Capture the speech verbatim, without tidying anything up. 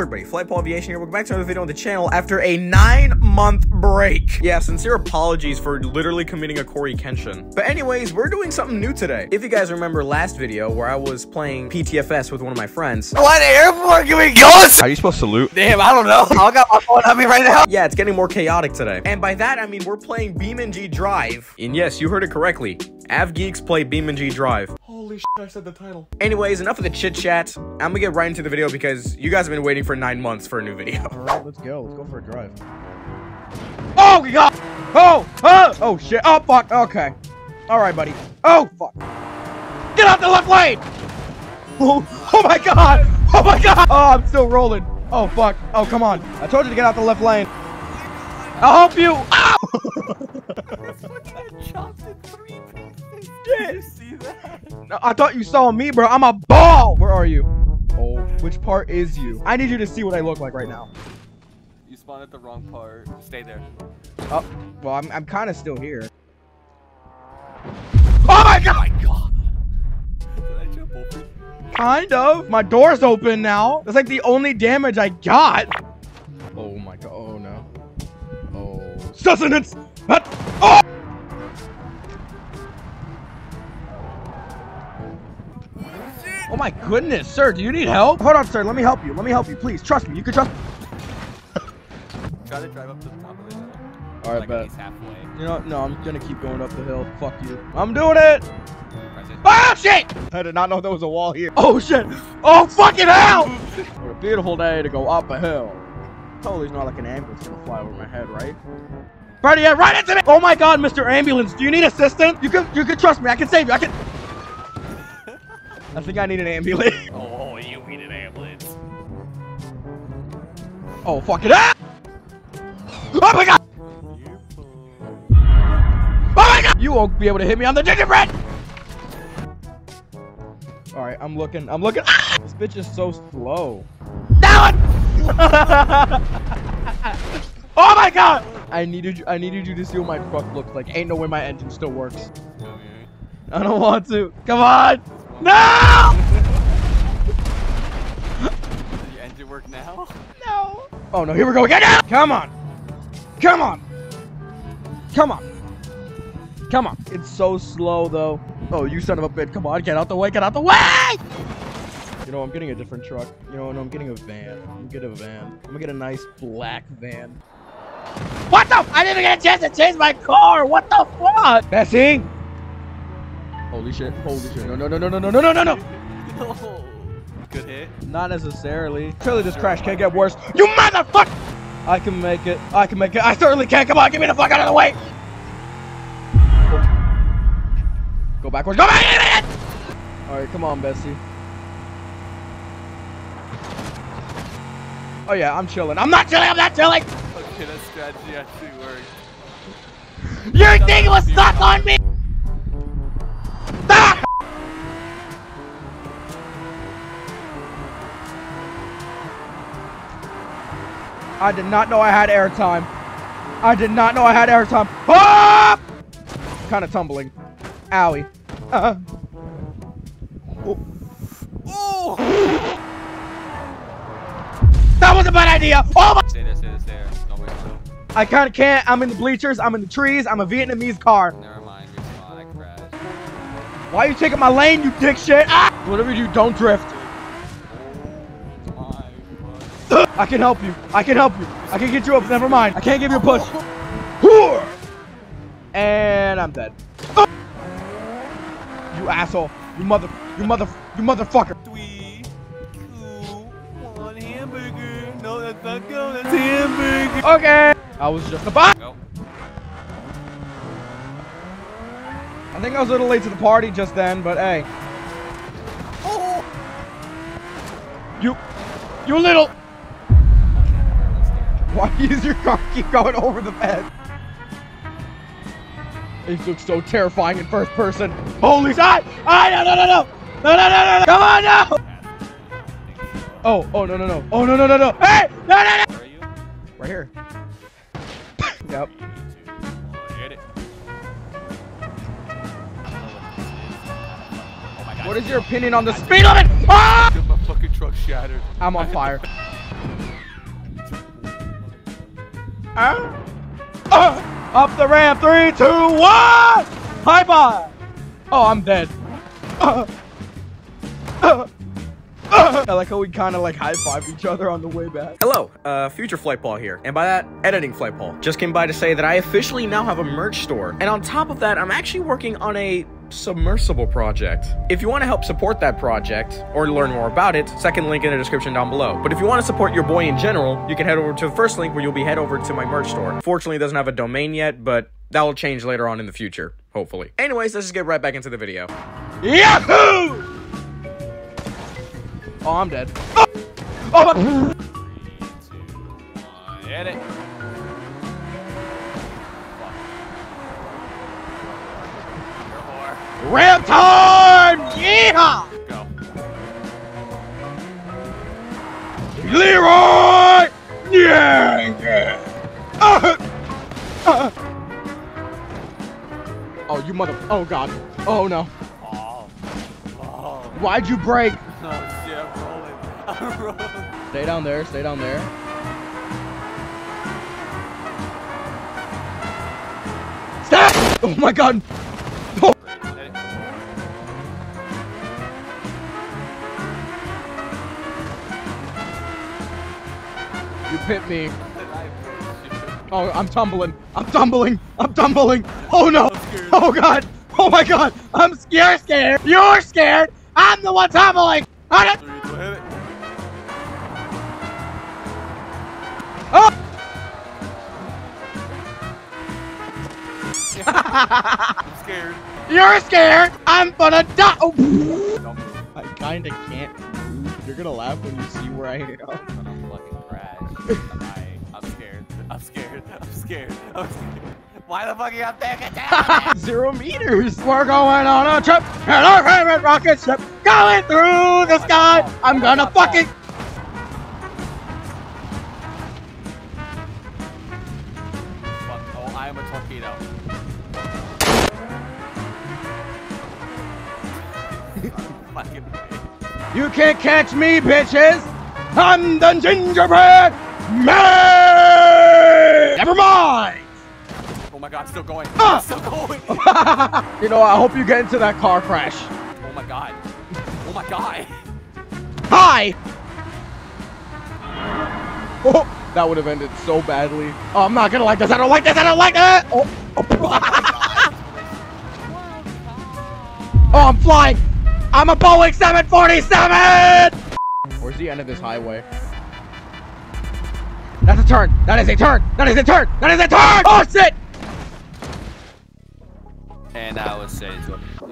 Hello everybody, Flight Paul Aviation here. Welcome back to another video on the channel after a nine month break. Yeah, sincere apologies for literally committing a Corey Kenshin. But anyways, we're doing something new today. If you guys remember last video where I was playing P T F S with one of my friends. What airport can we go to? How are you supposed to loot? Damn, I don't know. I got my phone on me right now. Yeah, it's getting more chaotic today. And by that, I mean we're playing BeamNG Drive. And yes, you heard it correctly. Av Geeks play BeamNG Drive. Holy shit, I said the title. Anyways, enough of the chit chat. I'm gonna get right into the video because you guys have been waiting for nine months for a new video. Alright, let's go. Let's go for a drive. Oh, God! Oh! Oh! Oh, shit. Oh, fuck. Okay. Alright, buddy. Oh, fuck. Get out the left lane! Oh, oh my God! Oh, my God! Oh, I'm still rolling. Oh, fuck. Oh, come on. I told you to get out the left lane. I'll help you! Ow! I fucking had chopped in three pieces. Did you see that? No, I thought you saw me, bro. I'm a ball! Where are you? Oh, which part is you? I need you to see what I look like right now. You spawned at the wrong part. Stay there. Oh, well, I'm, I'm kind of still here. Oh my God! Oh my God! Did I jump over? Kind of. My door's open now. That's like the only damage I got. Oh my God. Oh no. Sustenance! What? Oh! Oh my goodness, sir, do you need help? Hold on, sir, let me help you. Let me help you, please. Trust me, you can trust me. Try to drive up to the top of the hill. Alright, like bet. Halfway. You know what? No, I'm gonna keep going up the hill. Fuck you. I'm doing it! Press it. Oh, shit! I did not know there was a wall here. Oh, shit! Oh, fucking hell! What a beautiful day to go up a hill. Totally not like an ambulance gonna fly over my head, right? Brady, yeah, right into me! Oh my God, Mister Ambulance, do you need assistance? You can, you can trust me. I can save you. I can. I think I need an ambulance. Oh, you need an ambulance. Oh fuck it! Ah! Oh my God! Oh my God! You won't be able to hit me on the gingerbread. All right, I'm looking. I'm looking. Ah! This bitch is so slow. That one. Oh my God! I needed you, I needed you to see what my truck looks like. Ain't no way my engine still works. I don't want to. Come on! No! Does the engine work now? No. Oh no! Here we go again! No! Come on! Come on! Come on! Come on! It's so slow though. Oh, you son of a bitch! Come on! Get out the way! Get out the way! You know, I'm getting a different truck. You know, no, I'm getting a van. I'm getting a van. I'm gonna get a nice black van. What the? I didn't get a chance to change my car. What the fuck? Bessie. Holy shit! Holy shit! No! No! No! No! No! No! No! No! No! Good hit. Not necessarily. Surely this crash can't get worse. You motherfucker! I can make it. I can make it. I certainly can. Come on, get me the fuck out of the way. Go backwards. Go back! All right, come on, Bessie. Oh yeah, I'm chilling. I'm not chilling. I'm not chilling. Okay, that strategy actually worked. Your thing was stuck on me. Ah! I did not know I had airtime. I did not know I had airtime. Ah! Kind of tumbling. Owie. Uh-huh. Oh. Oh. That was a bad idea! Oh my! Stay there, stay there, stay there. Don't wait for it. I kinda can't. I'm in the bleachers, I'm in the trees, I'm a Vietnamese car. Never mind, you're sonic crash. Why are you taking my lane, you dick shit? Ah! Whatever you do, don't drift. Oh, my I can help you. I can help you. I can get you up, never mind. I can't give you a push. And I'm dead. You asshole. You mother you mother you motherfucker. No, that's not good. That's hamburger. Okay. I was just about. Nope. I think I was a little late to the party just then, but hey. Oh. You, you little. Why is your car keep going over the bed? It looks so terrifying in first person. Holy shit! Ah, no, no, no, no, no, no, no, no! Come on now. Oh, oh, no, no, no. Oh, no, no, no, no. Hey! No, no, no! Where are you? Right here. Yep. Hit it. Oh my God. What is your opinion on the speed limit? Ah! My fucking truck shattered. I'm on fire. uh, uh, up the ramp, three, two, one! High five! Oh, I'm dead. Uh, uh, uh. I like how we kind of like high-five each other on the way back. Hello, uh, future Flight Paul here, and by that, editing Flight Paul. Just came by to say that I officially now have a merch store, and on top of that, I'm actually working on a submersible project. If you want to help support that project or learn more about it, second link in the description down below. But if you want to support your boy in general, you can head over to the first link where you'll be head over to my merch store. Fortunately, it doesn't have a domain yet, but that will change later on in the future, hopefully. Anyways, let's just get right back into the video. Yahoo! Oh, I'm dead. Oh, oh my. Three, two, one, hit it. Ramp time! Yeah! Go. Leroy! Yeah! Uh, uh. Oh, you mother... Oh, God. Oh, no. Oh. Oh. Why'd you break? No, shit, I'm rolling. I'm rolling. Stay down there. Stay down there. Stop! Oh, my God. You pit me. Oh, I'm tumbling. I'm tumbling. I'm tumbling. Oh no. Oh God. Oh my God. I'm scared. Scared. You're scared. I'm the one tumbling. I don't. Oh. I'm scared. You're scared. I'm gonna die. Oh. I kinda can't move. You're gonna laugh when you see where I go. I, I'm scared. I'm scared. I'm scared. I'm scared. Why the fuck are you up there? Get down! Zero meters. We're going on a trip in our favorite rocket ship, going through the sky. Oh, I'm oh, gonna oh, fucking. Oh, I am a torpedo. You can't catch me, bitches. I'm the gingerbread. Man! Never mind! Oh my God, still going. Ah! Still going! You know, I hope you get into that car crash. Oh my God. Oh my God. Hi! Oh, that would have ended so badly. Oh, I'm not gonna like this. I don't like this. I don't like it! Oh, oh. Oh, I'm flying! I'm a Boeing seven forty-seven! Where's the end of this highway? That's a turn! That is a turn! That is a turn! That is a turn! Oh shit! And I would say it's okay.